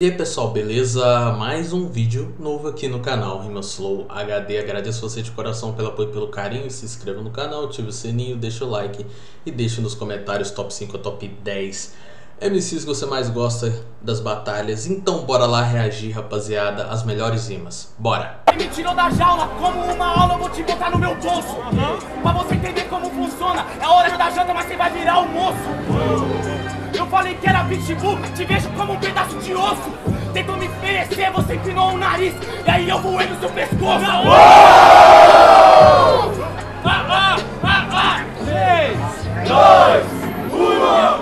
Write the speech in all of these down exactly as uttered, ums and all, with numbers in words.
E aí pessoal, beleza? Mais um vídeo novo aqui no canal Rimas Flow H D. Agradeço você de coração pelo apoio e pelo carinho. Se inscreva no canal, ative o sininho, deixa o like e deixa nos comentários top cinco ou top dez M Cs que você mais gosta das batalhas. Então bora lá reagir, rapaziada, às melhores rimas. Bora! Me tirou da jaula, como uma aula eu vou te botar no meu bolso. Uhum. Pra você entender como funciona, é hora da janta, mas você vai virar almoço. Uhum. Eu falei que era pitbull, te vejo como um pedaço de osso. Tentou me oferecer, você empinou o nariz, e aí eu voei no seu pescoço. três, dois, um. Você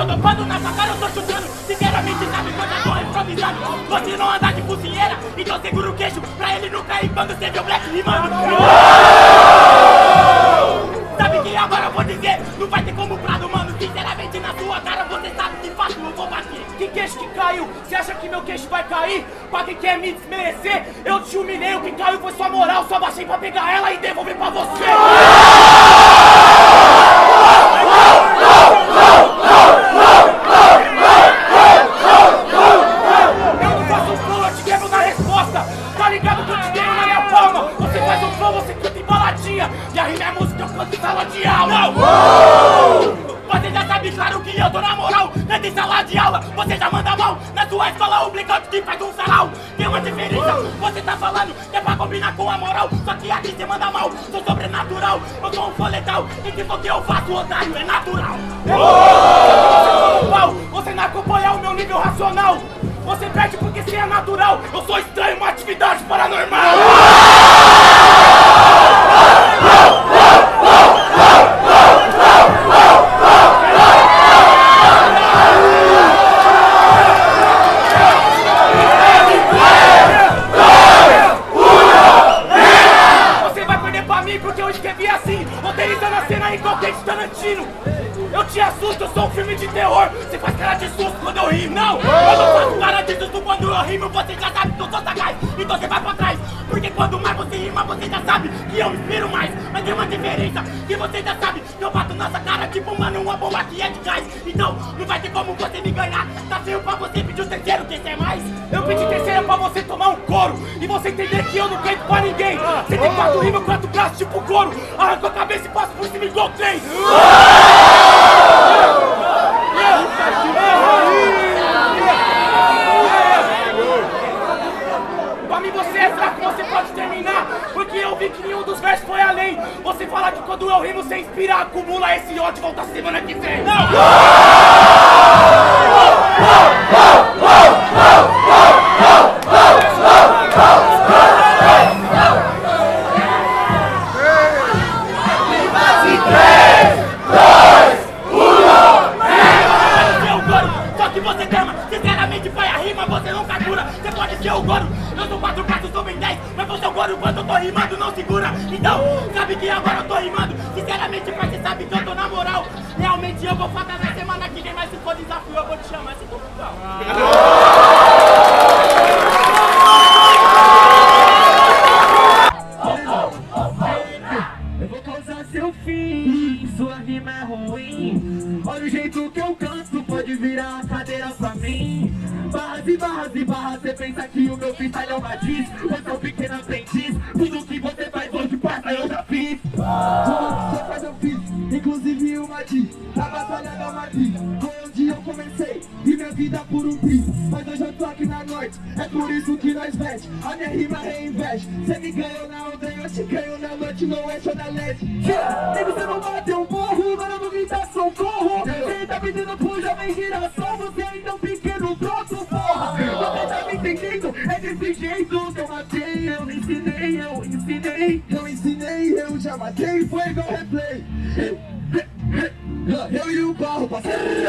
eu tô topando na sua cara, eu tô chutando. Sinceramente sabe quando eu tô improvisando. Você não anda de cozinheira, então segura o queixo pra ele não cair quando você vê o Black rimando. Sabe que agora eu vou dizer, não vai ter como pra mano. Sinceramente na tua cara você sabe que fato eu vou bater. Que queixo que caiu? Você acha que meu queixo vai cair? Pra quem quer me desmerecer, eu te humilhei, o que caiu foi sua moral. Só baixei pra pegar ela e devolver pra você. Eu não faço um flow, eu te quebro na resposta. Tá ligado que eu te quebro na minha palma. Você faz um flow, você canta embaladinha. E a rima é música, eu canto em sala de aula. Você já sabe, claro que eu tô na moral. Nessa sala de aula, você já manda mal. Na sua escola, o brincante que faz um sarau. Tem uma diferença, você tá falando que é pra combinar com a moral. Só que aqui você manda mal, sou sobrenatural. Eu sou um foletal, e que só que eu faço, otário, é natural. Oh! Você não acompanha o meu nível racional. Você perde porque você é natural. Eu sou estranho, uma atividade paranormal. Eu te assusto, eu sou um filme de terror. Você faz cara de susto quando eu rimo, não! Eu não faço cara de susto quando eu rimo. Você já sabe que eu sou sagaz, então você vai pra trás. Porque quando mais você rima, você já sabe que eu inspiro mais. Mas tem uma diferença, que você já sabe que eu bato nessa cara tipo, mano, uma bomba que é de gás. Então, não vai ter como você me ganhar. Tá feio pra você pedir o terceiro, quem quer mais? Eu pedi terceiro pra você tomar um couro e você entender que eu não canto pra ninguém. Você tem quatro rimas, quatro braços tipo couro. Arranco a cabeça e passo por cima igual três. Pra mim você é fraco, você pode terminar. Porque eu vi que nenhum dos versos foi além. Você fala que quando eu rimo você inspira, acumula esse ódio e volta semana que vem. Não! Quando eu tô rimando, não segura. Então, sabe que agora eu tô rimando. Sinceramente, pra você sabe que eu tô na moral. Realmente eu vou falar na semana que vem. Mas se for desafio, eu vou te chamar. Se for então. Eu vou causar seu fim. Sua rima é ruim. Olha o jeito que eu canto. Pode virar a cadeira pra mim. Barras e barras e barras. Você pensa que o meu freestyle é uma diz. Você é um pequeno aprendiz. Tudo que você faz hoje, quarta eu já fiz. Tudo que você faz eu fiz. Inclusive uma diz. A batalha da matriz. Foi onde eu comecei e minha vida por um bis. Mas hoje eu tô aqui na noite. É por isso que nós veste. A minha rima reinveste. Você me ganhou na onda e eu te ganho na noite. No oeste ou na leste. E você não bateu um morro. Agora não me dá socorro. Você tá pedindo pro jovem giração. Você ainda é um pequeno troço. É desse jeito que eu matei, eu ensinei, eu ensinei, eu ensinei, eu já matei, foi igual replay. Eu e o barro passei.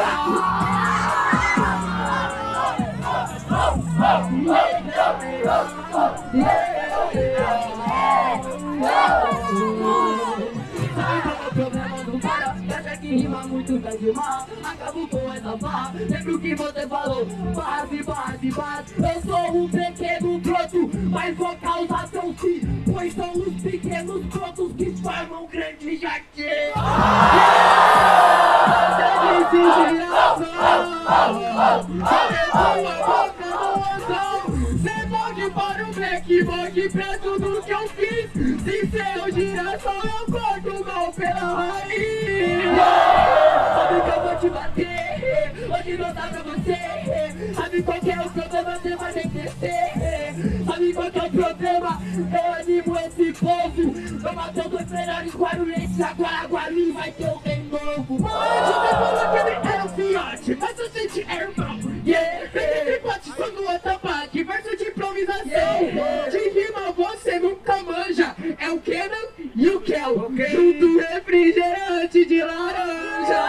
Rima muito tá demais, acabo com essa barra. Lembra o que você falou? Barras e barras e barras. Eu sou um pequeno troto, mas vou causar seu fim. Pois são os pequenos trotos que formam grande jaqueiro. Você me que morre pra tudo que eu fiz. Se seu girassol eu corto o mal pela raiz. Sabe que eu vou te bater, hoje não dá pra você. Sabe qual que é o problema, você vai nem crescer. Sabe qual que é o problema, eu animo esse povo. Tô matando dois melhores guarulhenses, agora Guarulhos vai ter um bem novo. Mano, você falou que ele era um fiote, mas a gente é irmão. Yeah, yeah. De rima você nunca manja. É o Kenan e o Kel, okay. Junto refrigerante de laranja.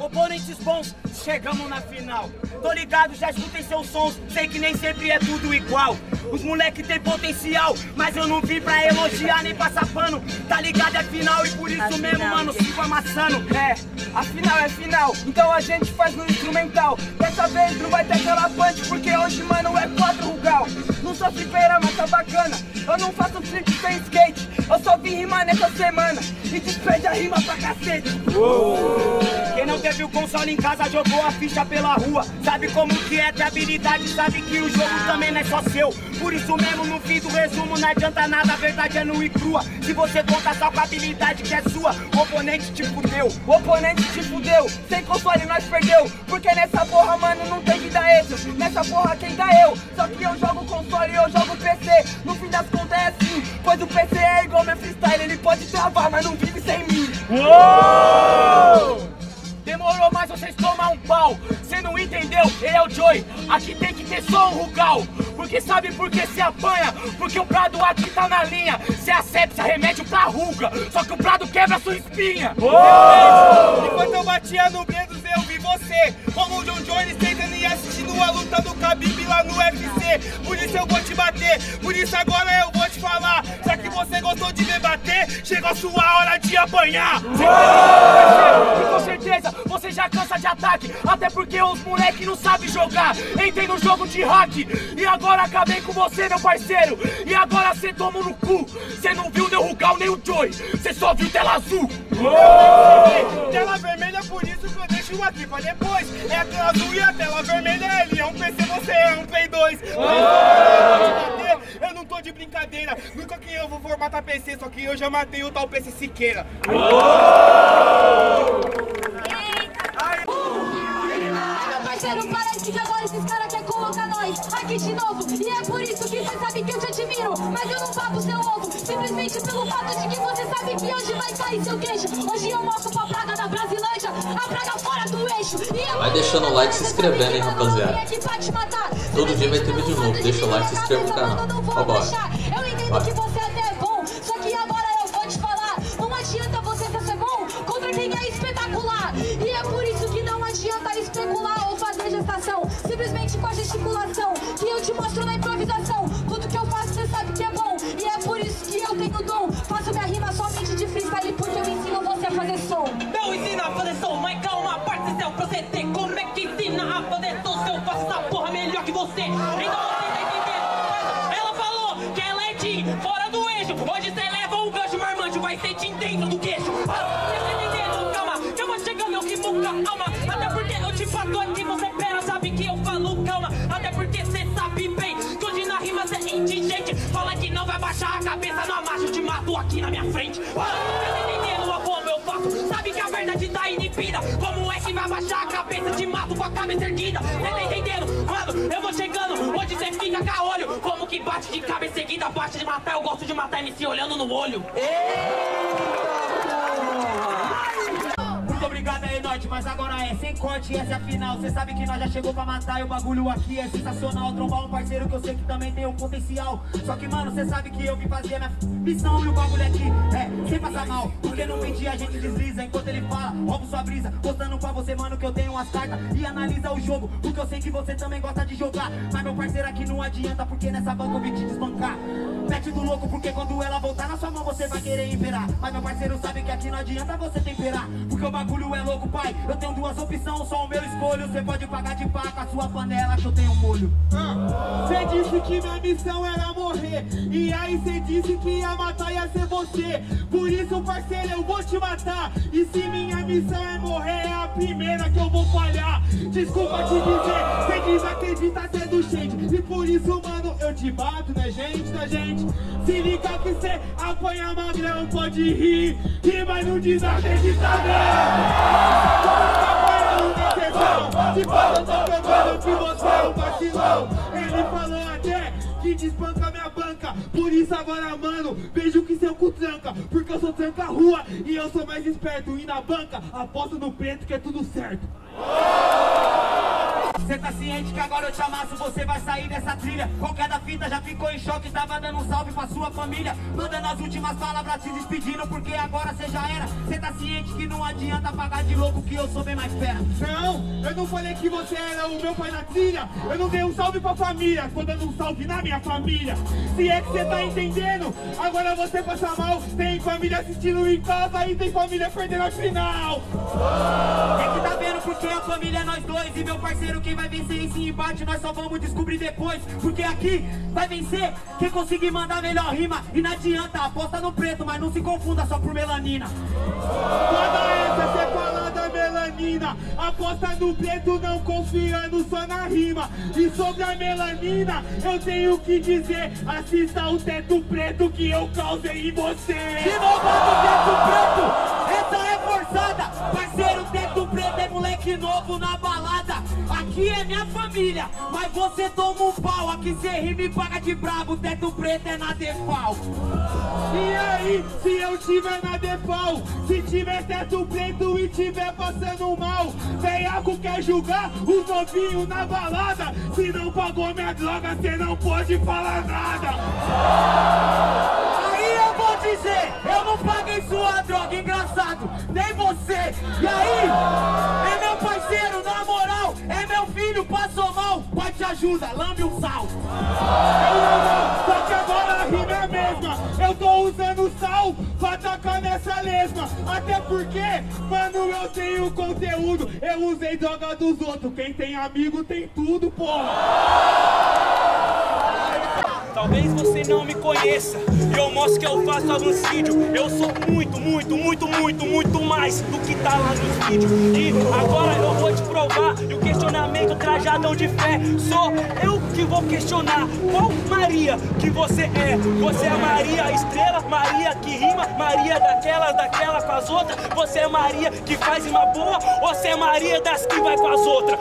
Oponentes bons, chegamos na final. Tô ligado, já escutem seus sons. Sei que nem sempre é tudo igual. Os moleque tem potencial, mas eu não vim pra elogiar nem passar pano. Tá ligado, é final e por isso a mesmo, final, mano, sigo amassando. É, a final é final, então a gente faz no instrumental. Dessa vez não vai ter calafante, porque hoje, mano, é quatro rugal. Não sou flipeira, mas tá bacana. Eu não faço flip sem skate, eu só vim rimar nessa semana. E despede a rima pra cacete. Uou. Quem não teve o console em casa, jogou a ficha pela rua. Sabe como que é ter habilidade, sabe que o jogo também não é só seu. Por isso mesmo, no fim do resumo, não adianta nada, a verdade é nua e crua. Se você conta só com a habilidade que é sua, o oponente te fudeu, o oponente te fudeu. Sem console nós perdeu, porque nessa porra, mano, não tem que dar esse. Nessa porra quem dá eu, só que eu jogo console e eu jogo P C. No fim das contas é assim, pois o P C é igual meu freestyle. Ele pode travar, mas não vive sem mim. Uou! Demorou, mas vocês tomam um pau. Cê não entendeu? Ele é o Joy. Aqui tem que ter só um rugal. Porque sabe por que se apanha? Porque o Prado aqui tá na linha. Se acepta remédio pra ruga. Só que o Prado quebra sua espinha. Oh! Enquanto eu batia no Bredos, eu vi você. Como o John Jones tentando e assistindo a luta do Khabib lá no U F C. Por isso eu vou te bater. Por isso agora eu vou te falar. Já que você gostou de me bater, chegou a sua hora de apanhar. Oh! Com certeza, você já cansa de ataque. Até porque os moleque não sabem jogar. Entrei no jogo de hack. E agora acabei com você, meu parceiro. E agora cê toma no cu. Cê não viu nem o Rugal nem o Joy. Cê só viu tela azul. Oh! Tela vermelha, por isso que eu deixo aqui pra depois. É a tela azul e a tela vermelha. Ele é um P C, você é um Play dois. Oh! Eu não tô de brincadeira. Nunca que eu vou formatar P C. Só que eu já matei o tal P C Siqueira. Oh! Parece que agora esses caras querem colocar nós aqui de novo. E é por isso que você sabe que eu te admiro. Mas eu não bato seu ovo, simplesmente pelo fato de que você sabe que hoje vai cair seu queixo. Hoje eu mostro pra praga da Brasilândia, a praga fora do eixo. E vai deixando o like e se inscrevendo, hein, rapaziada. Todo dia vai ter vídeo novo, deixa o like e se inscreve no canal. Ó, bora. Eu entendo vai. Que você é até bom, só que agora eu vou te falar. Não adianta você ser bom contra quem é espetacular. E é por isso que não adianta especular. Simplesmente com a gesticulação que eu te mostro na improvisação. Tudo que eu faço você sabe que é bom. E é por isso que eu tenho dom. Faço minha rima somente de freestyle, porque eu ensino você a fazer som. Eu ensino a fazer som, mas calma, a parte do céu pra você ter. Como é que ensina a fazer som se eu faço essa porra melhor que você? Então você tá entendendo. Ela falou que ela é de fora do eixo. Hoje você leva um gancho, marmanjo, vai ser de dentro do queixo. Você tá entendendo? Calma, calma, chega meu que nunca alma. Até porque eu te faço aqui, você pera, sabe que eu falo calma. Até porque cê sabe bem que hoje na rima cê é indigente. Fala que não vai baixar a cabeça, não amacha, eu te mato aqui na minha frente. Você tá entendendo a bomba, eu faço. Sabe que a verdade tá inibida. Como é que vai baixar a cabeça, te mato com a cabeça erguida. Você tá entendendo? Mano, eu vou chegando, hoje cê fica caolho. Como que bate de cabeça seguida, bate de matar. Eu gosto de matar M C olhando no olho. Muito obrigado aí, Norte, mas agora é sem corte, essa é a final. Cê sabe que nós já chegou pra matar e o bagulho aqui é sensacional. Trombar um parceiro que eu sei que também tem um potencial. Só que, mano, cê sabe que eu vim fazer a minha missão e o bagulho aqui é sem passar mal. Porque no fim a gente desliza enquanto ele fala, roubo sua brisa. Postando pra você, mano, que eu tenho as cartas e analisa o jogo, porque eu sei que você também gosta de jogar. Mas meu parceiro aqui não adianta, porque nessa banca eu vim te desbancar. Mete do louco, porque quando ela voltar na sua mão você vai querer imperar. Mas meu parceiro sabe que aqui não adianta você temperar, porque o bagulho bagulho é louco, pai. Eu tenho duas opções, só o meu escolho. Você pode pagar de paca a sua panela que eu tenho molho. Você ah, disse que minha missão era morrer, e aí você disse que ia matar ia ser você. Por isso, parceiro, eu vou te matar. E se minha missão é morrer, é a primeira que eu vou falhar. Desculpa te dizer, você desacredita sendo gente. E por isso, mano, eu te bato, né, gente, né, gente? Se liga que você apanha magrão, pode rir, rir, mas não desacredita não. De bola eu tô pegando que você é um vacilão. Ele falou até que desbanca minha banca. Por isso agora, mano, vejo que seu cu tranca. Porque eu sou tranca-rua e eu sou mais esperto. E na banca, aposto no preto que é tudo certo. Cê tá ciente que agora eu te amasso, você vai sair dessa trilha. Qualquer da fita já ficou em choque, tava dando um salve pra sua família, mandando as últimas palavras se despedindo, porque agora cê já era. Cê tá ciente que não adianta pagar de louco, que eu sou bem mais fera. Não, eu não falei que você era o meu pai na trilha. Eu não dei um salve pra família, tô dando um salve na minha família. Se é que cê tá entendendo, agora você passa mal. Tem família assistindo em casa e tem família perdendo a final. É que tá vendo porque a família é nós dois e meu parceiro que quem vai vencer esse embate, nós só vamos descobrir depois. Porque aqui vai vencer quem conseguir mandar melhor rima. E não adianta, aposta no preto, mas não se confunda só por melanina. Toda essa separada melanina, aposta no preto não confiando só na rima. E sobre a melanina, eu tenho que dizer, assista o teto preto que eu causei em você. De novo o teto preto, essa é forçada. Parceiro, teto preto é moleque novo na balada. Aqui é minha família, mas você toma um pau. Aqui cê rima e paga de brabo, teto preto é na Defal. E aí, se eu tiver na Defal, se tiver teto preto e tiver passando mal, veiaco quer julgar o novinho na balada. Se não pagou minha droga, cê não pode falar nada. Aí eu vou dizer, eu não paguei sua droga, engraçado, nem você. E aí, é meu parceiro, na moral, é meu filho, passou mal, pai te ajuda, lambe um sal. Eu não, só que agora a rima é a mesma. Eu tô usando sal pra atacar nessa lesma. Até porque, mano, eu tenho conteúdo. Eu usei droga dos outros. Quem tem amigo tem tudo, porra. Talvez você não me conheça, eu mostro que eu faço avancídeo. Eu sou muito, muito, muito, muito, muito mais do que tá lá no vídeo. E agora eu vou te provar, e o questionamento trajadão de fé. Sou eu que vou questionar qual Maria que você é. Você é Maria estrela, Maria que rima, Maria daquelas, daquela com as outras. Você é Maria que faz uma boa, ou você é Maria das que vai com as outras?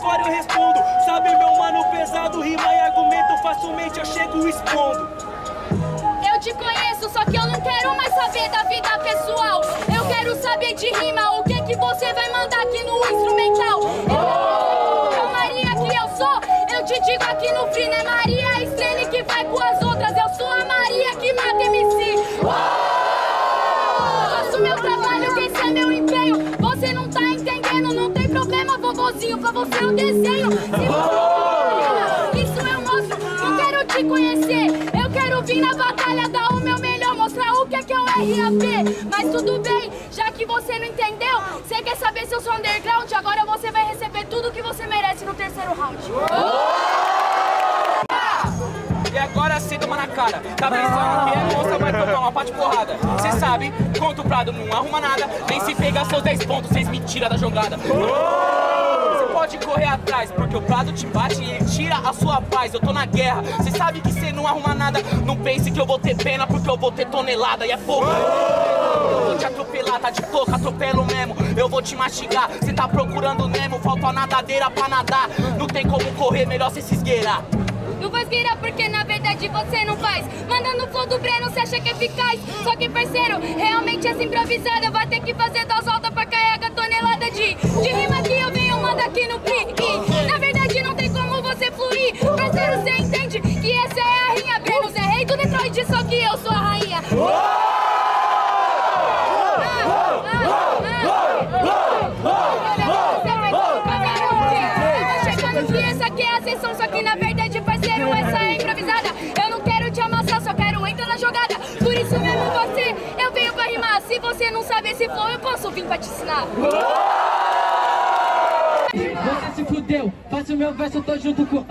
Agora eu respondo, sabe meu mano pesado, rima e argumento facilmente, eu chego e expondo. Eu te conheço, só que eu não quero mais saber da vida pessoal. Eu quero saber de rima, o que que você vai mandar aqui no instrumental. Eu, eu Maria que eu sou, eu te digo aqui no free, né? Maria a estrela que vai com as outras, eu sou a Maria que mata M C. Eu faço meu trabalho, que esse é meu empenho, você não tá entendendo, não tem problema, vovozinho, pra você eu desenho. Isso eu mostro, não quero te conhecer. Eu quero vir na batalha, dar o meu melhor, mostrar o que é que eu R A P. Mas tudo bem, já que você não entendeu, você quer saber se eu sou underground, agora você vai receber tudo que você merece no terceiro round. E agora cê toma na cara, tá pensando que é moça, vai tomar uma pá de porrada. Cê sabe, contra o Prado não arruma nada, nem se pegar seus dez pontos, cês me tiram da jogada. Cê pode correr atrás, porque o Prado te bate e ele tira a sua paz, eu tô na guerra. Cê sabe que cê não arruma nada, não pense que eu vou ter pena, porque eu vou ter tonelada e é fogo. Eu vou te atropelar, tá de toca, atropelo mesmo, eu vou te mastigar. Cê tá procurando Nemo, falta a nadadeira pra nadar, não tem como correr, melhor cê se esgueirar. Não faz virar porque na verdade você não faz. Mandando o flow do Breno, você acha que é eficaz. Só que parceiro, realmente essa improvisada vai ter que fazer duas voltas pra carregar tonelada de, de rima que eu venho mando aqui no P I. Na verdade não tem como você fluir. Parceiro, você entende que essa é a rinha. Breno, você é rei do Detroit, só que eu sou a rainha. Só que na verdade, parceiro, essa é improvisada. Eu não quero te amassar, só quero entrar na jogada. Por isso mesmo você, eu venho pra rimar. Rimas, se você não sabe esse flow, eu posso vir pra te ensinar. Você se fudeu, faço meu verso, eu tô junto com...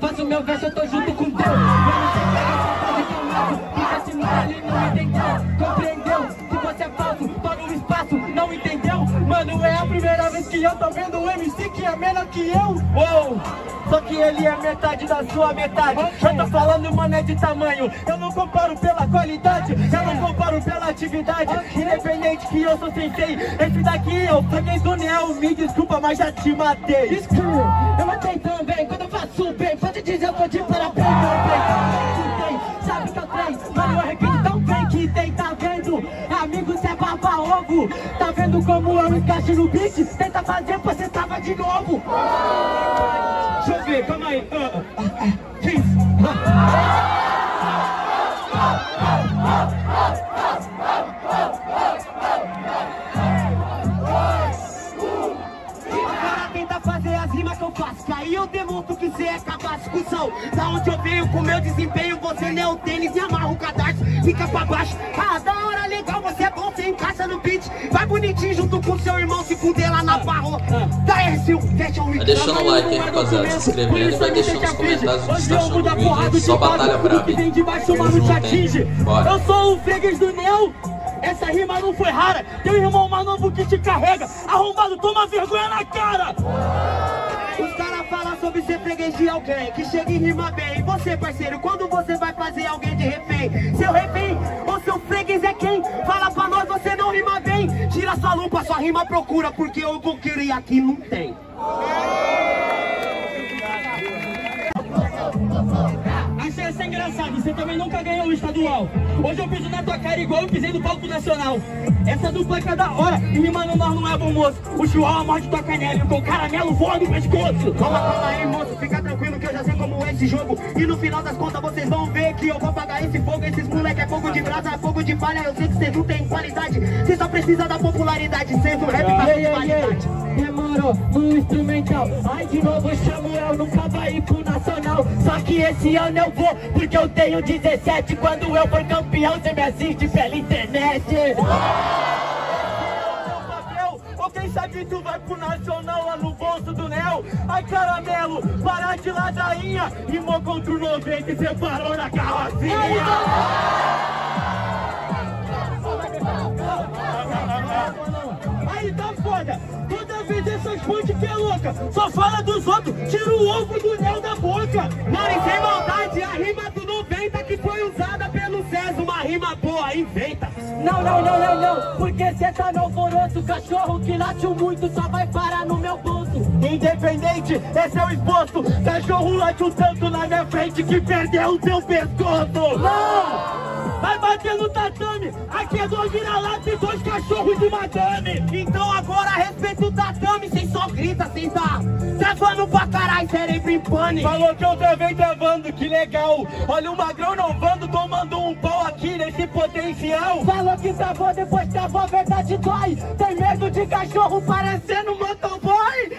Faço meu verso, eu tô junto com Deus. Fica se mole, não entendeu, compreendeu? Que você é falso, tô no espaço, não entendeu? Mano, é a primeira vez que eu tô vendo um M C que é menor que eu. Uou! Só que ele é metade da sua metade. Okay. Eu tô falando, mano, é de tamanho. Eu não comparo pela qualidade, eu não comparo pela atividade. Okay. Independente que eu sou sensei, esse daqui eu paguei do Neo. Me desculpa, mas já te matei. Desculpa, eu matei também. Quando eu faço bem, pode dizer, eu tô de parabéns. Sabe que eu treino, mano, eu arrependo tão bem que tem, tá vendo? Amigo, cê é baba ovo. Tá vendo como eu encaixo no beat? Tenta fazer, pô, cê tava de novo. Deixa eu ver, calma aí. Uh, uh, uh, tenta fazer as rimas que eu faço, que aí eu demonstro que você é capaz de discussão. Da onde eu venho com meu desempenho, você nem o tênis e amarra o cadastro, fica pra baixo. Ah, da hora, legal, você é bom, você encaixa no beat. Vai bonitinho junto com seu irmão se fuder lá na barro. Vai deixando o like aí, rapaziada, se inscrevendo, vai deixando nos comentários o que você tá achando do vídeo, só batalha brava, hein? Eu sou o freguês do Neo, essa rima não foi rara, teu irmão mais novo que te carrega, arrombado, toma vergonha na cara! Os caras falam sobre ser freguês de alguém, que chega e rima bem, e você, parceiro, quando você vai fazer alguém de refém? Seu refém ou seu freguês é quem? Fala pra nós, você não rima bem, tira sua lupa, sua rima procura, porque eu vou querer aqui não tem. Achei essa engraçada, você também nunca ganhou o estadual. Hoje eu piso na tua cara igual eu pisei no palco nacional. Essa dupla é da hora, e me mano, nós não é bom moço. O chihuahua morde tua canela e com o caramelo voa no pescoço. Calma, calma aí, moço, fica tranquilo que eu já sei como é esse jogo. E no final das contas vocês vão ver que eu vou apagar esse fogo. Esses moleque é fogo de brasa, é fogo de palha. Eu sei que vocês não tem qualidade, vocês só precisam da popularidade. Vocês o rap tá sem qualidade. Demorou no instrumental, ai de novo Samuel, nunca vai ir pro nacional. Só que esse ano eu vou, porque eu tenho dezessete. Quando eu for campeão, você me assiste pela internet. Quem sabe tu vai pro nacional lá no bolso do Neo. Ai caramelo, para de ladainha, rimou contra o noventa e separou na carrocinha. Aí tá foda, toda vez essas pontes que é louca, só fala dos outros, tira o ovo do Neo da boca. Mano, e sem maldade, a rima do noventa que foi usada pelo César, uma rima boa, inventa. Não, não, não, não, não, porque cê tá no alvoroço. Cachorro que late muito só vai parar no meu bolso. Independente, esse é o exposto. Cachorro late um tanto na minha frente que perdeu o teu pescoço. Não! Vai bater no tatame, aqui é dois vira-lata e dois cachorros de madame. Então agora respeita o tatame, cês só grita, cês tá travando pra caralho, cérebro em pane. Falou que eu travei travando, que legal. Olha o magrão novando, tomando um pau aqui nesse potencial. Falou que travou, depois travou, a verdade dói. Tem medo de cachorro parecendo um motoboy?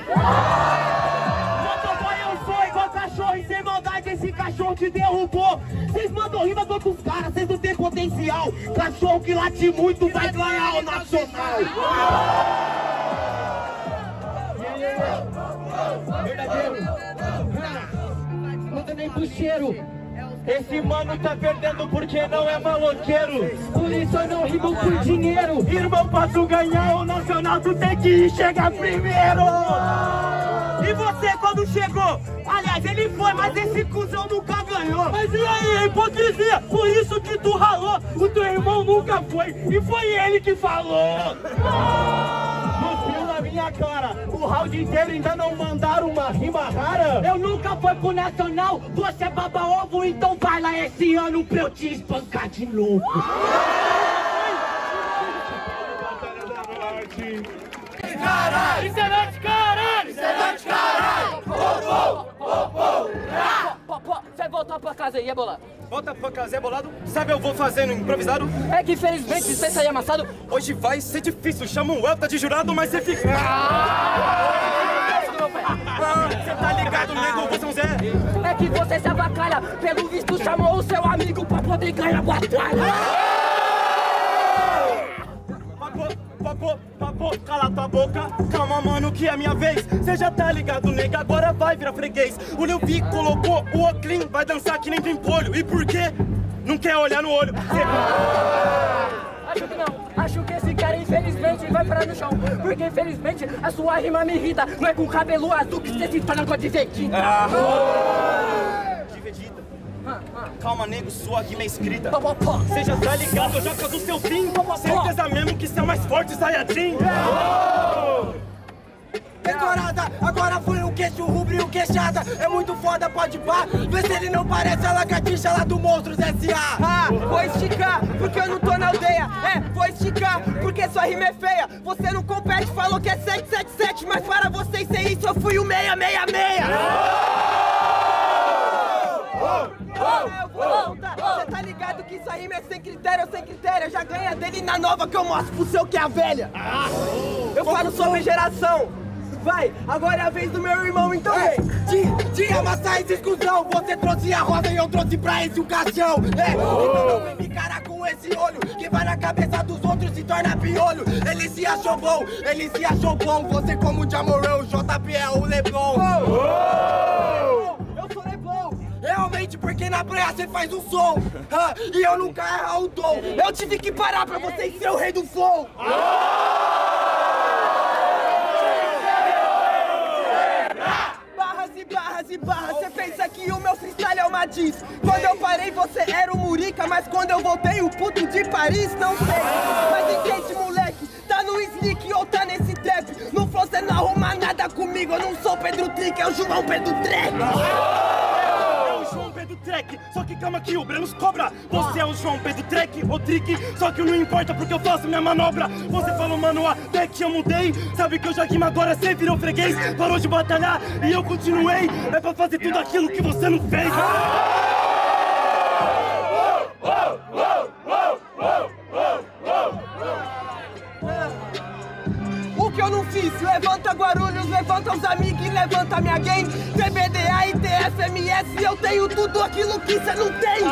Motoboy eu sou igual cachorro, e sem maldade esse cachorro te derrubou. Vocês mandam rima com outros caras, vocês não tem potencial. Cachorro que late muito vai ganhar o nacional. Verdadeiro. Não tem nem puxeiro. Esse mano tá perdendo porque não é maloqueiro. Por isso eu não rimo por dinheiro. Irmão, pra tu ganhar o nacional, tu tem que chegar primeiro. E você quando chegou? Aliás, ele foi, mas esse cuzão nunca ganhou. Mas e aí, hipocrisia? Por isso que tu ralou. O teu irmão nunca foi, e foi ele que falou. Minha cara, o round inteiro ainda não mandaram uma rima rara. Eu nunca fui pro nacional, você é baba ovo, então vai lá esse ano pra eu te espancar de novo. Caralho, excelente, caralho, excelente, caralho. Vai voltar pra casa aí, é bolado. Volta pra casa, é bolado. Sabe, eu vou fazendo improvisado. É que infelizmente você sair amassado. Hoje vai ser difícil. Chama o Elta de jurado, mas você fica. Você tá ligado, nego? Você não Zé? É que você se abacalha. Pelo visto, chamou o seu amigo pra poder ganhar a batalha. boca, cala tua boca. Calma, mano, que é minha vez. Cê já tá ligado, nega, agora vai virar freguês. O Lil Vi colocou o Oclean, vai dançar que nem pimpolho. E por quê? Não quer olhar no olho. Ah, acho que não. Acho que esse cara, infelizmente, vai parar no chão. Porque, infelizmente, a sua rima me irrita. Não é com cabelo azul que você se torna com a divertida. Ah. Ah. Divertida. Ah, ah. Calma, nego, sua rima é escrita. Você já tá ligado, eu já caso o seu fim. Certeza mesmo que você é mais forte, Sayajin. Ah. Oh. Decorada, agora foi o queixo rubro e o queixada. É muito foda, pode pá. Vê se ele não parece a lagartixa lá do Monstros S A Ah, vou esticar, porque eu não tô na aldeia. É, vou esticar, porque sua rima é feia. Você não compete, falou que é sete sete sete. Mas para vocês ser isso, eu fui o seis seis seis. Eu vou voltar. Você tá ligado que isso aí é sem critério, sem critério. Já ganha dele na nova que eu mostro pro seu que é a velha. Eu falo sobre geração. Vai, agora é a vez do meu irmão, então é, vem! Tinha amassar essa exclusão, você trouxe a roda e eu trouxe pra esse o caixão! É, oh. Então não vem me encarar com esse olho, que vai na cabeça dos outros e torna piolho! Ele se achou bom, ele se achou bom, você como o Jamorão, o J P é o Leblon! Oh. Oh. Eu sou Leblon! Realmente, porque na praia você faz um som, ah, e eu nunca erro o tom! Eu tive que parar pra você ser o rei do flow! Oh. Barras e barras, você pensa que o meu freestyle é uma diz. Quando eu parei você era o Murica, mas quando eu voltei o puto de Paris, não sei. Mas entende moleque, tá no slick ou tá nesse trap. No flow você não arruma nada comigo, eu não sou Pedro Trick, eu João Pedro Trek. Eu João Pedro Trek, só que calma aqui, o Brenos cobra. Você é o João Pedro Trek ou Trick, só que não importa porque eu faço minha manobra. Você falou mano, até que eu mudei. Sabe que eu já rimo agora, você virou freguês. Parou de batalhar e eu continuei. É pra fazer tudo aquilo que você não fez. O que eu não fiz? Levanta Guarulhos, levanta os amigos e levanta minha gang. T B D A e T F M S, eu tenho tudo aquilo que você não tem.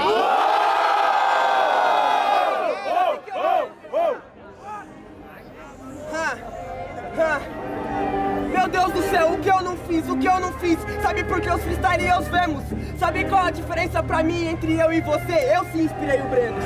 Meu Deus do céu, o que eu não fiz, o que eu não fiz. Sabe por que os freestyle eu vemos? Sabe qual a diferença pra mim entre eu e você? Eu sim inspirei o Breno.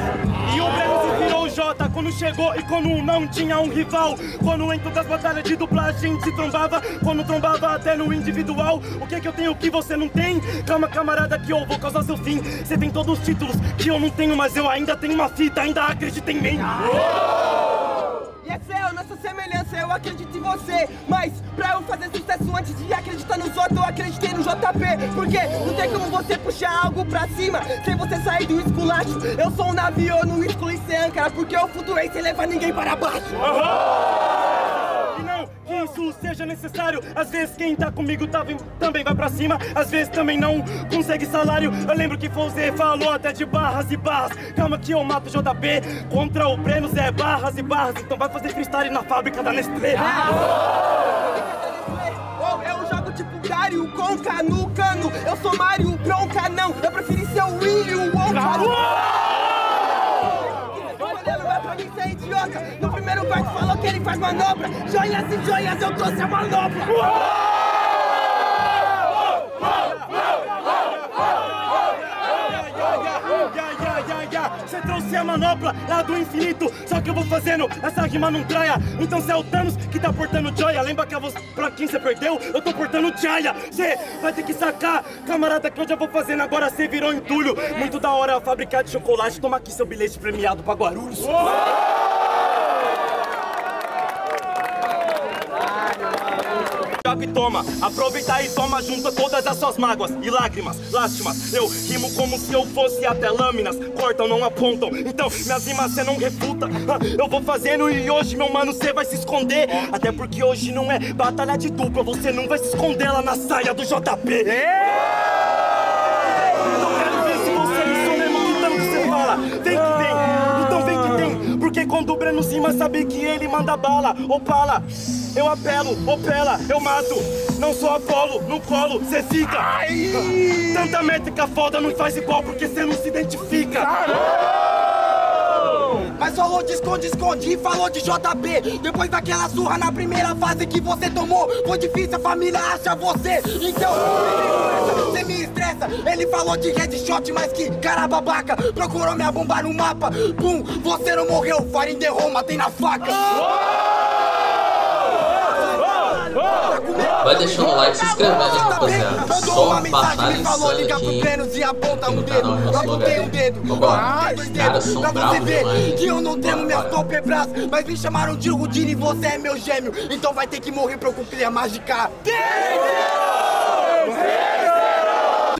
E o Breno se virou o Jota quando chegou e quando não tinha um rival. Quando em todas as batalhas de dupla a gente se trombava, quando trombava até no individual. O que é que eu tenho que você não tem? Calma camarada que eu vou causar seu fim. Você tem todos os títulos que eu não tenho, mas eu ainda tenho uma fita, ainda acredita em mim. E essa é a nossa semelhança, eu acredito em você. Mas pra eu fazer sucesso antes de acreditar nos outros, eu acreditei no J P. Porque não tem como você puxar algo pra cima sem você sair do esculacho. Eu sou um navio, eu não excluí sem âncora, porque eu flutuei sem levar ninguém para baixo. Uhum. E não que isso seja necessário. Às vezes quem tá comigo tá, também vai pra cima. Às vezes também não consegue salário. Eu lembro que Fonzé falou até de barras e barras. Calma que eu mato o J P. Contra o Brenos é barras e barras. Então vai fazer freestyle na fábrica da Nestlé. Ou eu jogo tipo Dario com cano, cano. Eu sou Mario Bronca, não. Eu preferi ser o William Wonka. Isso é idiota. No primeiro quarto falou que ele faz manobra. Joias e joias, eu trouxe a manobra. Você trouxe a manopla lá do infinito. Só que eu vou fazendo essa rima não traia. Então você é o Thanos que tá portando joia. Lembra que a voz pra quem você perdeu, eu tô portando joia. Você vai ter que sacar, camarada, que eu já vou fazendo. Agora você virou entulho. Muito da hora fabricar de chocolate. Toma aqui seu bilhete premiado pra Guarulhos. E toma, aproveita e toma, junta todas as suas mágoas e lágrimas, lástimas. Eu rimo como se eu fosse até lâminas, cortam, não apontam. Então, minhas rimas cê não refuta. Eu vou fazendo e hoje, meu mano, cê vai se esconder. Até porque hoje não é batalha de dupla, você não vai se esconder lá na saia do J P. Então quero ver se você me sobremão do tanto que cê fala. Vem que vem, então vem que tem. Porque quando o Breno rima, sabe que ele manda bala, opala. Eu apelo, opela, eu mato. Não sou Apolo, não colo, cê fica. Ai. Tanta métrica foda não faz igual porque cê não se identifica. Caramba. Mas falou de esconde, esconde e falou de J B. Depois daquela surra na primeira fase que você tomou, foi difícil, a família acha você. Então, você me estressa. Ele falou de headshot, mas que cara babaca. Procurou minha bomba no mapa. Pum, você não morreu. Fire in the home, matei na faca. Vai deixando o like, se inscrevendo, né, rapaziada? Só batalha insana aqui no canal Rimas Flow H D. Agora, os caras são bravos demais. Que eu não tenho meus topebras, mas me chamaram de Rudine e você é meu gêmeo. Então vai ter que morrer pra eu cumprir a mágica.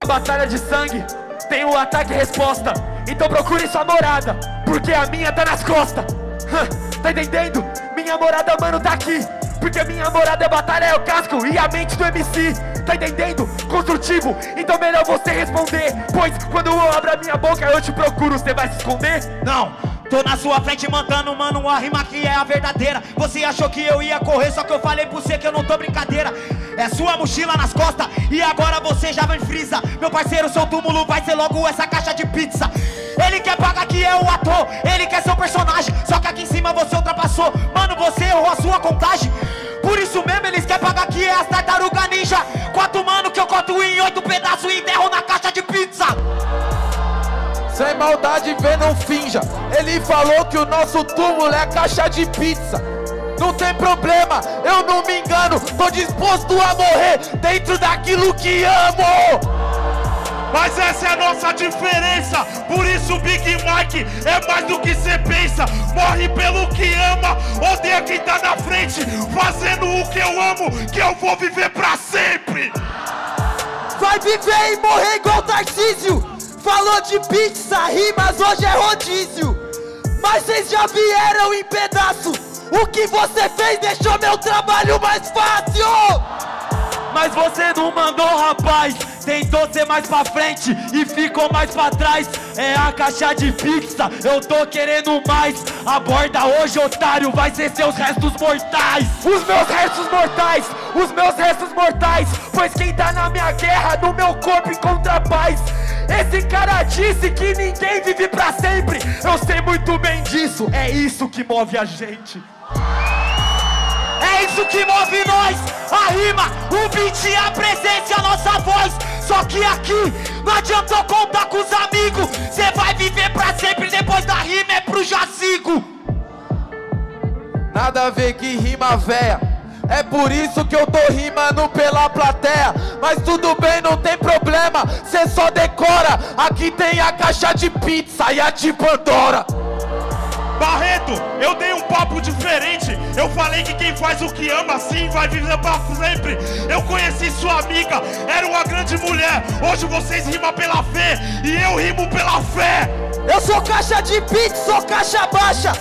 Batalha de sangue, tem o ataque e resposta. Então procure sua morada, porque a minha tá nas costas. Tá entendendo? Minha morada, mano, tá aqui. Porque minha morada é batalha, é o casco e a mente do M C. Tá entendendo? Construtivo, então melhor você responder. Pois quando eu abro a minha boca eu te procuro, você vai se esconder? Não, tô na sua frente mandando, mano, uma rima que é a verdadeira. Você achou que eu ia correr, só que eu falei pra você que eu não tô brincadeira. É sua mochila nas costas e agora você já vem frisa. Meu parceiro, seu túmulo vai ser logo essa caixa de pizza. Ele quer pagar que é o ator, ele quer ser o personagem. Só que aqui em cima você ultrapassou, mano, você errou a sua contagem. Por isso mesmo eles querem pagar que é as tartaruga ninja. Quatro mano que eu corto em oito pedaços e enterro na caixa de pizza. Sem maldade, vê, não finja. Ele falou que o nosso túmulo é a caixa de pizza. Não tem problema, eu não me engano. Tô disposto a morrer dentro daquilo que amo. Mas essa é a nossa diferença. Por isso o Big Mike é mais do que cê pensa. Morre pelo que ama, odeia quem tá na frente. Fazendo o que eu amo, que eu vou viver pra sempre. Vai viver e morrer igual Tarcísio. Falou de pizza, rimas, hoje é rodízio. Mas vocês já vieram em pedaço. O que você fez deixou meu trabalho mais fácil. Mas você não mandou, rapaz. Tentou ser mais pra frente e ficou mais pra trás. É a caixa de pizza, eu tô querendo mais. Aborda hoje, otário, vai ser seus restos mortais. Os meus restos mortais, os meus restos mortais. Pois quem tá na minha guerra, no meu corpo encontra paz. Esse cara disse que ninguém vive pra sempre. Eu sei muito bem disso, é isso que move a gente. É isso que move nós, a rima, o beat, a presença e a nossa voz. Só que aqui não adiantou contar com os amigos. Cê vai viver pra sempre, depois da rima é pro jazigo. Nada a ver que rima véia. É por isso que eu tô rimando pela plateia. Mas tudo bem, não tem problema, cê só decora. Aqui tem a caixa de pizza e a de Pandora. Barreto, eu dei um papo diferente. Eu falei que quem faz o que ama, sim, vai viver pra sempre. Eu conheci sua amiga, era uma grande mulher. Hoje vocês rimam pela fé e eu rimo pela fé. Eu sou caixa de pizza, sou caixa baixa.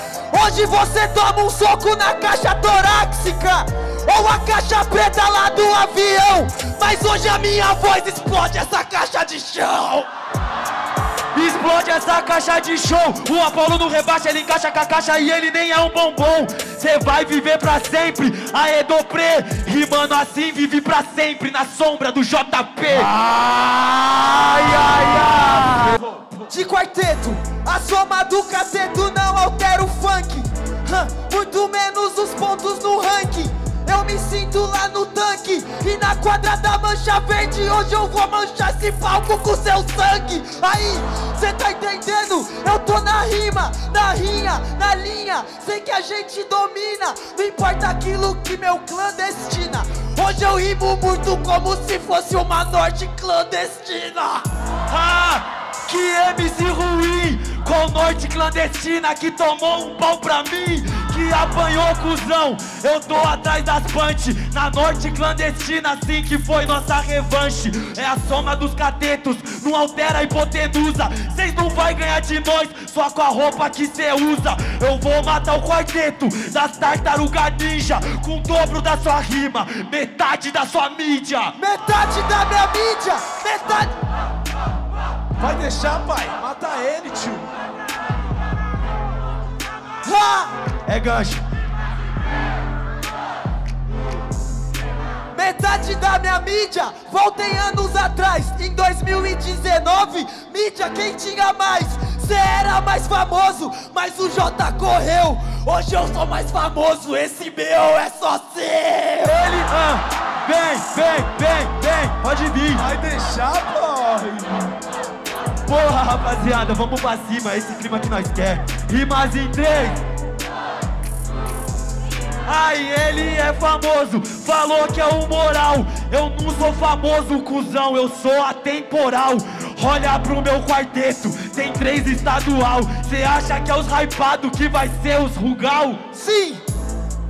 Hoje você toma um soco na caixa torácica ou a caixa preta lá do avião. Mas hoje a minha voz explode essa caixa de chão. Explode essa caixa de show. O Apolo não rebaixa, ele encaixa com a caixa e ele nem é um bombom. Cê vai viver pra sempre, aê Dopré. Rimando assim, vive pra sempre na sombra do J P. Ai, ai, ai. De quarteto, a soma do cateto não altera o funk. Muito menos os pontos no ranking. Eu me sinto lá no tanque e na quadra da mancha verde. Hoje eu vou manchar esse palco com seu sangue. Aí, cê tá entendendo? Eu tô na rima, na rinha, na linha. Sei que a gente domina, não importa aquilo que meu clã destina. Hoje eu rimo muito como se fosse uma norte clandestina. Ah, que M C ruim, com norte clandestina que tomou um pau pra mim. Que apanhou, cuzão, eu tô atrás das punch. Na norte clandestina, assim que foi nossa revanche. É a soma dos catetos, não altera a hipotenusa. Cês não vai ganhar de nós, só com a roupa que cê usa. Eu vou matar o quarteto das tartaruga ninja, com o dobro da sua rima, metade da sua mídia. Metade da minha mídia, metade... Vai deixar, pai, mata ele, tio. Ah! É gancho. Metade da minha mídia, voltei anos atrás. Em dois mil e dezenove, mídia quem tinha mais? Você era mais famoso, mas o Jota correu. Hoje eu sou mais famoso, esse meu é só seu. Ele, ah, vem, vem, vem, vem, pode vir. Vai deixar, pô. Porra, rapaziada, vamos pra cima, esse clima que nós quer. Rimas em três. Ai, ele é famoso, falou que é o moral. Eu não sou famoso, cuzão, eu sou atemporal. Olha pro meu quarteto, tem três estadual. Cê acha que é os hypado que vai ser os rugal? Sim,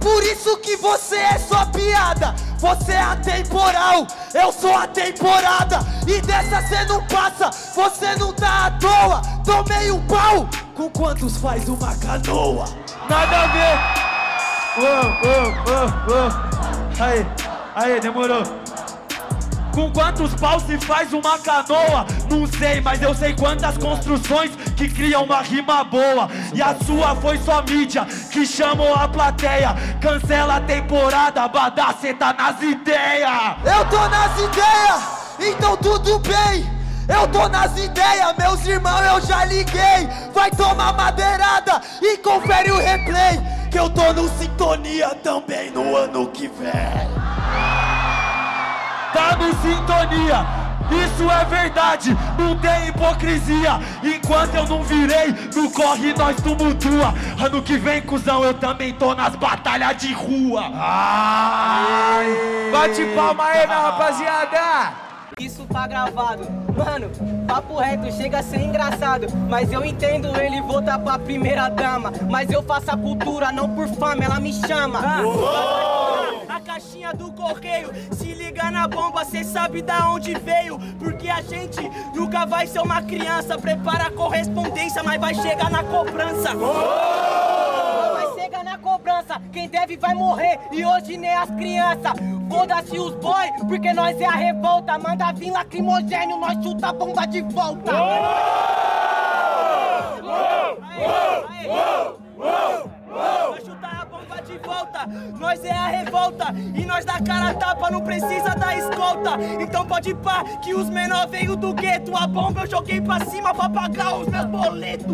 por isso que você é só piada. Você é atemporal, eu sou atemporada. E dessa cê não passa, você não tá à toa. Tomei um pau, com quantos faz uma canoa? Nada a ver. Oh, oh, oh, oh. Aí, aí, demorou. Com quantos paus se faz uma canoa? Não sei, mas eu sei quantas construções que criam uma rima boa. E a sua foi só mídia que chamou a plateia. Cancela a temporada, badá, cê tá nas ideias. Eu tô nas ideias, então tudo bem. Eu tô nas ideias, meus irmãos, eu já liguei. Vai tomar madeirada e confere o replay, que eu tô no Sintonia também no ano que vem. Tá no Sintonia, isso é verdade, não tem hipocrisia. Enquanto eu não virei, no corre nós tumultua. Ano que vem, cuzão, eu também tô nas batalhas de rua. Ai, bate palma aí, minha rapaziada. Isso tá gravado, mano, papo reto, chega a ser engraçado. Mas eu entendo ele voltar pra primeira dama. Mas eu faço a cultura, não por fama, ela me chama. Ah, oh! A caixinha do correio, se liga na bomba, cê sabe da onde veio. Porque a gente nunca vai ser uma criança. Prepara a correspondência, mas vai chegar na cobrança. Oh! Mas chega na cobrança, quem deve vai morrer, e hoje nem as crianças. Foda-se os boy, porque nós é a revolta. Manda vir lacrimogênio, nós chuta a bomba de volta. Nós chuta a bomba de volta. Nós é a revolta. E nós dá cara a tapa, não precisa da escolta. Então pode pá, que os menor veio do gueto. A bomba eu joguei pra cima pra pagar os meus boletos.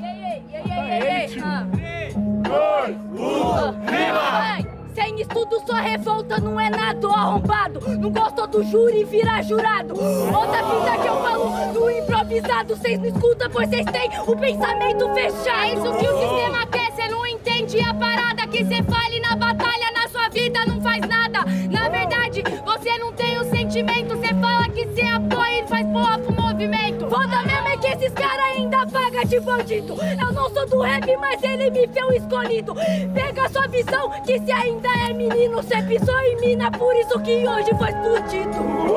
E aí, e aí, e aí, e aí? três, dois, um, rima! Sem estudo, só revolta, não é nada, ó arrombado. Não gostou do júri, vira jurado. Outra fita que eu falo do improvisado. Vocês não escutam, pois vocês têm o pensamento fechado. É isso que o sistema quer, cê não entende a parada. Que cê fale na batalha, na sua vida não faz nada. Na verdade, você não tem o sentimento. Cê fala que cê apoia e faz boa pro movimento. Foda mesmo é que esses caras ainda pagam de bandido. Eu não sou do rap, mas ele me fez o escolhido. Pega sua visão, que cê ainda é menino, cê pisou em mina, por isso que hoje foi explodido.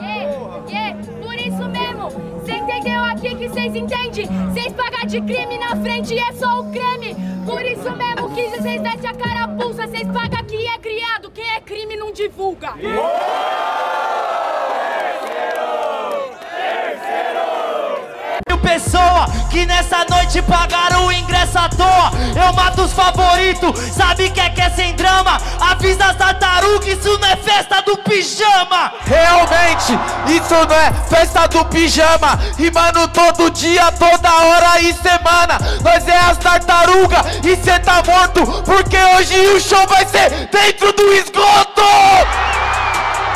Yeah, yeah, por isso mesmo, cê entendeu aqui que cês entendem? Cês pagam de crime na frente, é só o creme. Por isso mesmo que cês desce a cara pulsa, cês pagam que é criado, quem é crime não divulga. Pessoa que nessa noite pagaram o ingresso à toa. Eu mato os favoritos, sabe que é que é sem drama. Avisa as tartarugas, isso não é festa do pijama. Realmente, isso não é festa do pijama. E mano, todo dia, toda hora e semana, nós é as tartarugas e cê tá morto. Porque hoje o show vai ser dentro do esgoto.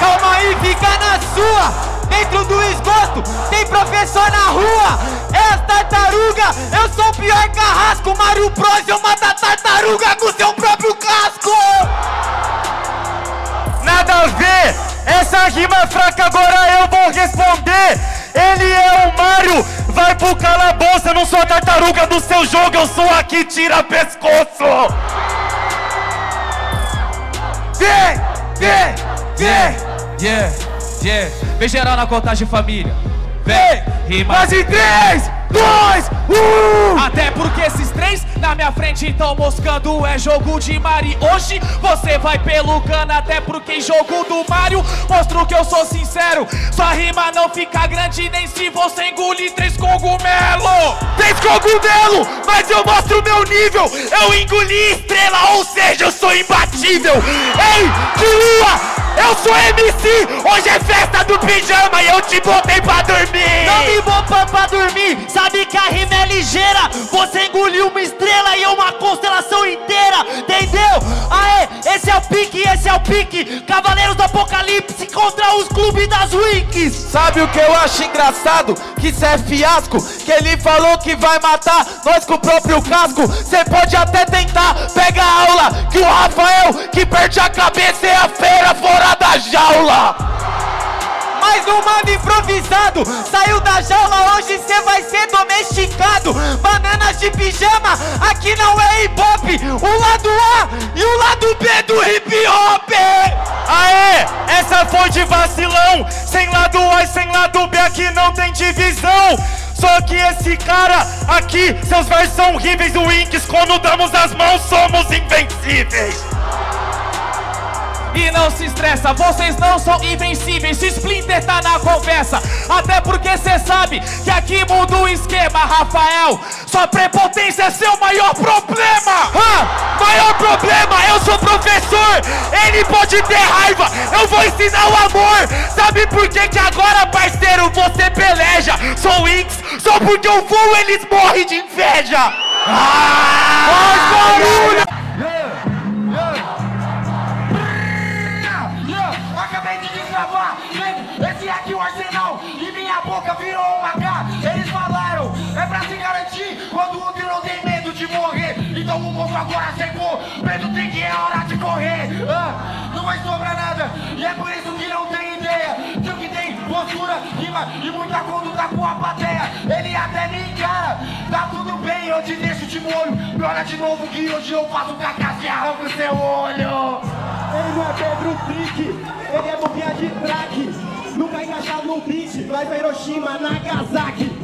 Calma aí, fica na sua. Dentro do esgoto, tem professor na rua. É a tartaruga, eu sou o pior carrasco. Mario Bros, eu mato a tartaruga com seu próprio casco. Nada a ver, essa rima fraca agora eu vou responder. Ele é o Mario, vai pro calabouço. Eu não sou a tartaruga do seu jogo, eu sou aqui, tira pescoço. Vem, vem, vem. Yeah, yeah, vem geral na contagem família. Vem, rima. Mas em três, dois, um. Até porque esses três na minha frente tão moscando. É jogo de Mario, hoje você vai pelo cano. Até porque em jogo do Mario mostro que eu sou sincero. Sua rima não fica grande nem se você engolir três cogumelo. Três cogumelo, mas eu mostro o meu nível. Eu engoli estrela, ou seja, eu sou imbatível. Ei, que lua! Eu sou M C, hoje é festa do pijama e eu te botei pra dormir. Não me bota pra dormir, sabe que a rima é ligeira. Você engoliu uma estrela e uma constelação inteira, entendeu? Aê, esse é o pique, esse é o pique. Cavaleiros do Apocalipse contra os clubes das Wikis. Sabe o que eu acho engraçado? Que isso é fiasco, que ele falou que vai matar nós com o próprio casco. Cê pode até tentar, pega a aula, que o Rafael que perde a cabeça é a feira fora da jaula. Mais um mano improvisado, saiu da jaula, hoje cê vai ser domesticado. Bananas de pijama, aqui não é hip hop, o lado A e o lado B do hip hop. Aê, essa foi de vacilão, sem lado A e sem lado B, aqui não tem divisão. Só que esse cara aqui, seus versos são horríveis, o Winx, quando damos as mãos somos invencíveis. E não se estressa, vocês não são invencíveis, Splinter tá na conversa. Até porque cê sabe que aqui muda o esquema, Rafael. Sua prepotência é seu maior problema. ah, Maior problema, eu sou professor. Ele pode ter raiva, eu vou ensinar o amor. Sabe por que que agora, parceiro, você peleja? Sou Inks, só porque eu vou eles morrem de inveja. Ah, Mas, barulho. Esse aqui é o arsenal e minha boca virou uma K. Eles falaram, é pra se garantir quando o outro não tem medo de morrer. Então o povo agora secou, Pedro tem que é hora de correr. ah, Não vai sobrar nada e é por isso que não tem ideia. Tio que tem postura, rima e muita conduta com a plateia. Ele até me encara, tá tudo bem, eu te deixo de molho. Me olha de novo que hoje eu faço cacaça e arranco o seu olho. Ele não é Pedro Trick, ele é boquinha de traque, nunca encaixado num beat, vai pra Hiroshima, Nagasaki.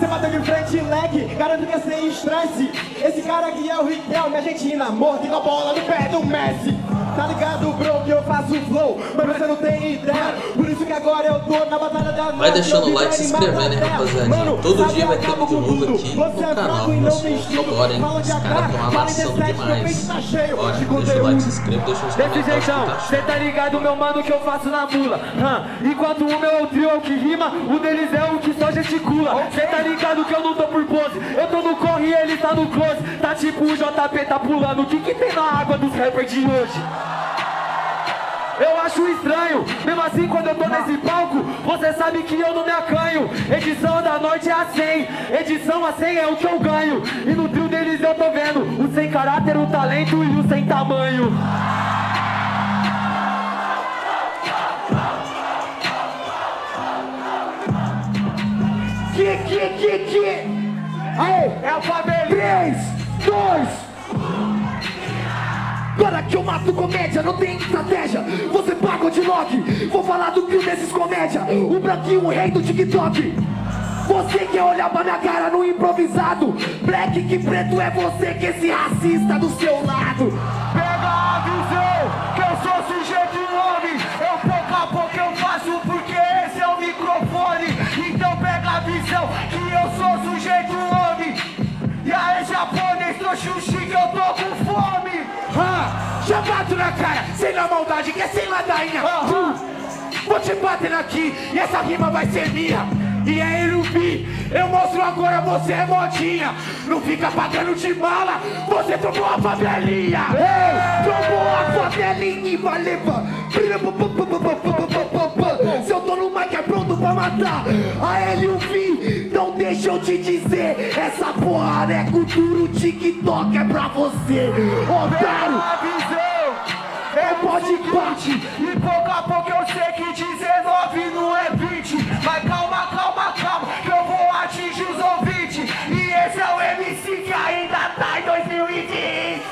Cê bateu de frente, leque, garanto que é sem estresse. Esse cara aqui é o Riquelme, Argentina, morto igual bola no pé do Messi. Tá ligado, bro, que eu faço flow, mas você não tem ideia. Por isso que agora eu tô na batalha da noite. Vai deixando o like e se inscrever, né, rapaziadinha? Todo dia vai ter vídeo novo aqui no canal. Mas agora, hein, os caras tão amassando demais. Olha, deixa o like, se inscreve, deixa os comentários. Desse jeitão, cê tá ligado, meu mano, que eu faço na mula. hum. Enquanto o meu é o trio é o que rima, o deles é o que só gesticula. Cê tá ligado que eu não tô por pose, eu tô no corre e ele tá no close. Tá tipo o J P tá pulando, o que que tem na água dos rappers de hoje? Eu acho estranho, mesmo assim quando eu tô nesse palco, você sabe que eu não me acanho. Edição da noite é a cem, edição a cem é o que eu ganho. E no trio deles eu tô vendo o sem caráter, o talento e o sem tamanho. Que, que, que, que? Aê, é o Fabelho. três, dois, agora que eu mato comédia, não tem estratégia. Você paga de log, vou falar do que desses comédia. O branquinho, o rei do TikTok. Você que olhar pra minha cara no improvisado. Black que preto é você, que esse racista do seu lado. Pega a visão, que eu sou sujeito de nome. Eu pouco a pouco eu faço, porque esse é o microfone. Então pega a visão, que eu sou sujeito de nome. E aí japonês, tô xuxi, que eu tô com fome. Ah, já bato na cara, sem na maldade, que é sem ladainha. uhum. Vou te bater aqui, e essa rima vai ser minha. E aí, Rubi, eu mostro agora, você é modinha. Não fica pagando de mala, você tomou a favelinha. Ei, tomou a favelinha e vai levar. Se eu tô no mic é pronto pra matar. A ele o fim, então deixa eu te dizer. Essa porra é cultura, o TikTok é pra você, otário. É pode bate. E pouco a pouco eu sei que dezenove não é vinte. Mas calma, calma, calma, que eu vou atingir os ouvintes. E esse é o M C que ainda tá em dois mil e vinte.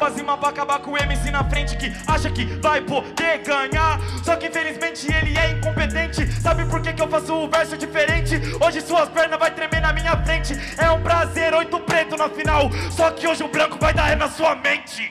Fazima pra acabar com o M C na frente, que acha que vai poder ganhar. Só que infelizmente ele é incompetente. Sabe por que que eu faço o verso diferente? Hoje suas pernas vai tremer na minha frente. É um prazer, oito preto na final. Só que hoje o branco vai dar ré na sua mente.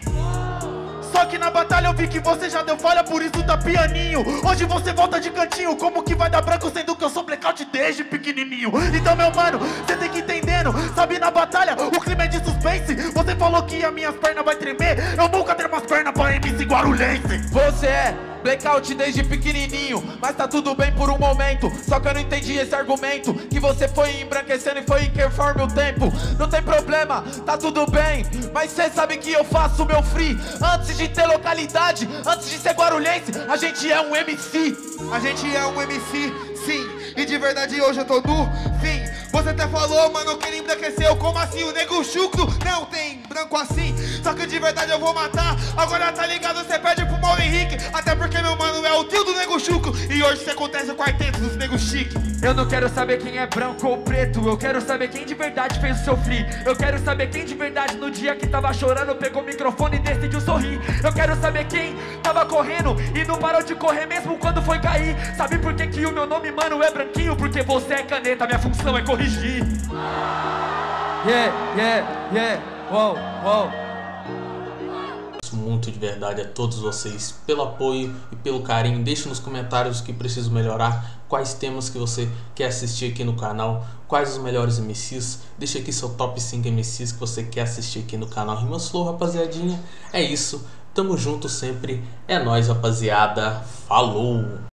Só que na batalha eu vi que você já deu falha, por isso tá pianinho. Hoje você volta de cantinho, como que vai dar branco sendo que eu sou blackout desde pequenininho? Então meu mano, cê tem que entendendo, sabe na batalha o clima é de suspense. Você falou que as minhas pernas vai tremer. Eu nunca tremo as pernas pra M C guarulhense. Você é blackout desde pequenininho, mas tá tudo bem por um momento. Só que eu não entendi esse argumento, que você foi embranquecendo e foi conforme o tempo. Não tem problema, tá tudo bem, mas cê sabe que eu faço meu free. Antes de ter localidade, antes de ser guarulhense, a gente é um M C. A gente é um M C, sim. E de verdade hoje eu tô nu, sim. Você até falou, mano, que ele embranqueceu. Como assim? O nego chucro não tem branco assim. Só que de verdade eu vou matar. Agora tá ligado, você perde pro Mauro Henrique. Até porque meu mano é o tio do nego chucro. E hoje isso acontece o quarteto dos negos chique. Eu não quero saber quem é branco ou preto. Eu quero saber quem de verdade fez o seu free. Eu quero saber quem de verdade no dia que tava chorando pegou o microfone e decidiu sorrir. Eu quero saber quem tava correndo e não parou de correr mesmo quando foi cair. Sabe por que que o meu nome, mano, é branquinho? Porque você é caneta, minha função é correr. Yeah, yeah, yeah. Wow, wow. Muito de verdade a todos vocês pelo apoio e pelo carinho. Deixe nos comentários o que preciso melhorar, quais temas que você quer assistir aqui no canal, quais os melhores M Cs. Deixe aqui seu top cinco M Cs que você quer assistir aqui no canal Rimas Flow, rapaziadinha. É isso, tamo junto sempre. É nóis, rapaziada. Falou!